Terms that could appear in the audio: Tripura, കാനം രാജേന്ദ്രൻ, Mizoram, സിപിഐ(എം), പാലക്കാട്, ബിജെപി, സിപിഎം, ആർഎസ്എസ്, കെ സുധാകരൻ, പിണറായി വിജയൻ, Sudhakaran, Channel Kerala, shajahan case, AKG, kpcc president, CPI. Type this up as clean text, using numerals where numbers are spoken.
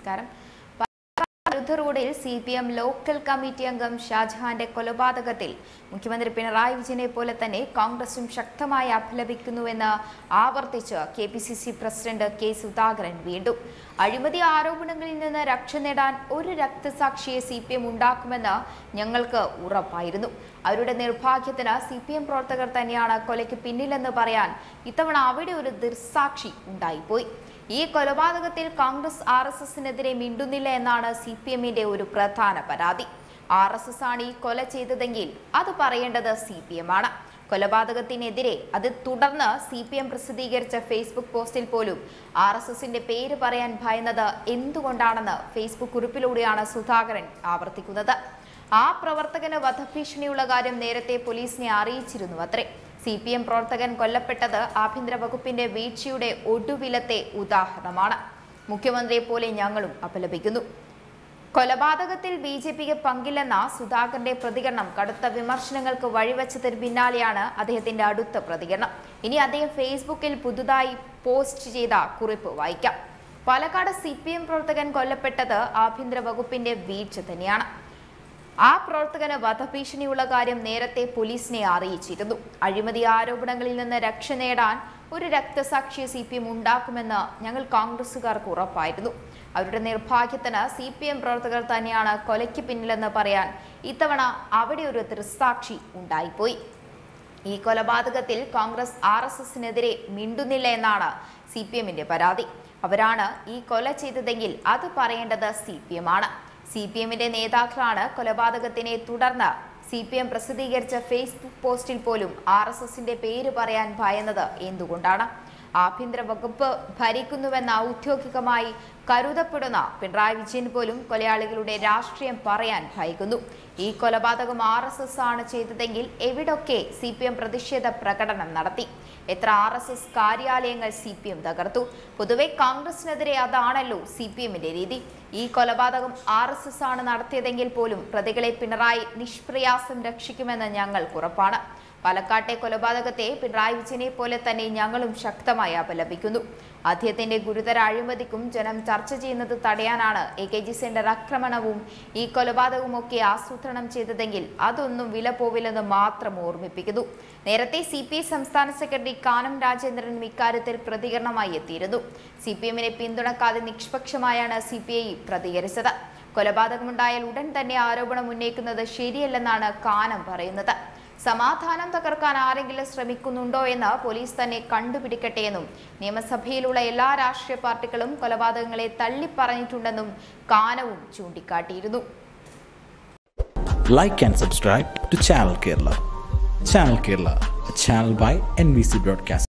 നമസ്കാരം. പാലക്കാട് റോഡിൽ സിപിഎം local committee അംഗം ഷാജഹാന്റെ കൊലപാതകത്തിൽ മുഖ്യമന്ത്രി പിണറായി വിജയനെ പോലെ തന്നെ കോൺഗ്രസും ശക്തമായി അപലപിക്കുന്നുവെന്ന് ആവർത്തിച്ച് കെപിസിസി പ്രസിഡന്റ് കെ സുധാകരൻ വീണ്ടും. അഴിമതി ആരോപണങ്ങളിൽ നിന്ന് രക്ഷ നേടാൻ ഒരു രക്തസാക്ഷിയെ സിപിഎം ഉണ്ടാക്കുമെന്ന് ഞങ്ങൾക്ക് ഉറപ്പായിരുന്നു. അവരുടെ നിർഭാഗ്യത്തിന് സിപിഎം പ്രവർത്തകർ തന്നെയാണ് കൊലയ്ക്ക് പിന്നിലെന്ന് പറയാൻ ഇത്തവണ അവിടെ ഒരു ദൃസാക്ഷി ഉണ്ടായിപ്പോയി. ഈ കൊലപാതകത്തിൽ കോൺഗ്രസ് ആർഎസ്എസിനെതിരെ മിണ്ടുന്നില്ല എന്നാണ് സിപിഎമ്മിന്റെ ഒരു പ്രധാന പരാതി. ആർഎസ്എസ് ആണ് ഈ കൊല ചെയ്തതെങ്കിൽ അത് പറയേണ്ടത് സിപിഎം ആണ്. കൊലപാതകത്തിനെതിരെ അത് തുടർന്ന് സിപിഎം പ്രസിദ്ധീകരിച്ച ഫേസ്ബുക്ക് പോസ്റ്റിൽ പോലും ആർഎസ്എസിന്റെ പേര് പറയാൻ ഭയന്നത് എന്തുകൊണ്ടാണെന്ന് ഫേസ്ബുക്ക് കുറിപ്പിലൂടെയാണ് സുധാകരൻ ആവർത്തിക്കുന്നത്. ആ പ്രവർത്തകന് വധഭീഷണിയുള്ള കാര്യം നേരത്തെ പോലീസിനെ അറിയിച്ചിരുന്നു അത്രേ. സിപിഎം പ്രവർത്തകൻ കൊല്ലപ്പെട്ടത് ആഭ്യന്തര വകുപ്പിന്റെ വീഴ്ചയുടെ ഒടുവിലത്തെ ഉദാഹരണമാണ്. മുഖ്യമന്ത്രിയെ പോലെ ഞങ്ങളും അപലപിക്കുന്നു. കൊലപാതകത്തിൽ ബിജെപിക്ക് പങ്കില്ലെന്ന സുധാകരന്റെ പ്രതികരണം കടുത്ത വിമർശനങ്ങൾക്ക് വഴിവെച്ചതിന് പിന്നാലെയാണ് അദ്ദേഹത്തിന്റെ അടുത്ത പ്രതികരണം. ഇനി അദ്ദേഹം ഫേസ്ബുക്കിൽ പുതുതായി പോസ്റ്റ് ചെയ്ത കുറിപ്പ് വായിക്കാം. പാലക്കാട് സിപിഎം പ്രവർത്തകൻ കൊല്ലപ്പെട്ടത് ആഭ്യന്തര വകുപ്പിന്റെ വീഴ്ച തന്നെയാണ്. ആ പ്രവർത്തകന് വധഭീഷണിയുള്ള കാര്യം നേരത്തെ പോലീസിനെ അറിയിച്ചിരുന്നു. അഴിമതി ആരോപണങ്ങളിൽ നിന്ന് രക്ഷ നേടാൻ ഒരു രക്തസാക്ഷി സിപിഎം ഉണ്ടാക്കുമെന്ന് ഞങ്ങൾ കോൺഗ്രസുകാർക്ക് ഉറപ്പായിരുന്നു. അവരുടെ നിർഭാഗ്യത്തിന് സിപിഎം പ്രവർത്തകർ തന്നെയാണ് കൊലയ്ക്ക് പിന്നിലെന്ന് പറയാൻ ഇത്തവണ അവിടെ ഒരു ദൃസാക്ഷി ഉണ്ടായിപ്പോയി. ഈ കൊലപാതകത്തിൽ കോൺഗ്രസ് ആർഎസ്എസിനെതിരെ മിണ്ടുന്നില്ല എന്നാണ് സിപിഎമ്മിന്റെ പരാതി. അവരാണ് ഈ കൊല ചെയ്തതെങ്കിൽ അത് പറയേണ്ടത് സിപിഎം ആണ്. സിപിഎമ്മിന്റെ നേതാക്കളാണ് കൊലപാതകത്തിനെ തുടർന്ന് സിപിഎം പ്രസിദ്ധീകരിച്ച ഫേസ്ബുക്ക് പോസ്റ്റിൽ പോലും ആർഎസ്എസിന്റെ പേര് പറയാൻ ഭയന്നത് എന്തുകൊണ്ടാണ്? ആഭ്യന്തര വകുപ്പ് ഭരിക്കുന്നുവെന്ന ഔദ്യോഗികമായി കരുതപ്പെടുന്ന പിണറായി വിജയൻ പോലും കൊലയാളികളുടെ രാഷ്ട്രീയം പറയാൻ ഭയക്കുന്നു. ഈ കൊലപാതകം ആർഎസ്എസ് ആണ് ചെയ്തതെങ്കിൽ എവിടൊക്കെ സിപിഎം പ്രതിഷേധ പ്രകടനം നടത്തി, എത്ര ആർഎസ്എസ് കാര്യാലയങ്ങൾ സിപിഎം തകർത്തു. പൊതുവെ കോൺഗ്രസിനെതിരെ അതാണല്ലോ സിപിഎമ്മിന്റെ രീതി. ഈ കൊലപാതകം ആർഎസ്എസ് ആണ് നടത്തിയതെങ്കിൽ പോലും പ്രതികളെ പിണറായി നിഷ്പ്രയാസം രക്ഷിക്കുമെന്ന് ഞങ്ങൾക്ക് ഉറപ്പാണ്. പാലക്കാട്ടെ കൊലപാതകത്തെ പിണറായി വിജയനെ പോലെ തന്നെ ഞങ്ങളും ശക്തമായി അപലപിക്കുന്നു. അദ്ദേഹത്തിന്റെ ഗുരുതര അഴിമതിക്കും ജനം ചർച്ച ചെയ്യുന്നത് തടയാനാണ് AKG സെന്റർ ആക്രമണവും ഈ കൊലപാതകവുമൊക്കെ ആസൂത്രണം ചെയ്തതെങ്കിൽ അതൊന്നും വില പോവില്ലെന്ന് മാത്രം ഓർമ്മിപ്പിക്കുന്നു. നേരത്തെ CPI സംസ്ഥാന സെക്രട്ടറി കാനം രാജേന്ദ്രൻ ഇക്കാര്യത്തിൽ പ്രതികരണമായി എത്തിയിരുന്നു. സിപിഎമ്മിനെ പിന്തുണക്കാതെ നിഷ്പക്ഷമായാണ് CPI പ്രതികരിച്ചത്. കൊലപാതകമുണ്ടായാൽ ഉടൻ തന്നെ ആരോപണം ഉന്നയിക്കുന്നത് ശരിയല്ലെന്നാണ് കാനം പറയുന്നത്. സമാധാനം തകർക്കാൻ ആരെങ്കിലും ശ്രമിക്കുന്നുണ്ടോ എന്ന് പോലീസ് തന്നെ കണ്ടുപിടിക്കട്ടെ എന്നും നിയമസഭയിലുള്ള എല്ലാ രാഷ്ട്രീയ പാർട്ടികളും കൊലപാതകങ്ങളെ തള്ളിപ്പറഞ്ഞിട്ടുണ്ടെന്നും കാനവും ചൂണ്ടിക്കാട്ടിയിരുന്നു. Like and subscribe to channel Kerala.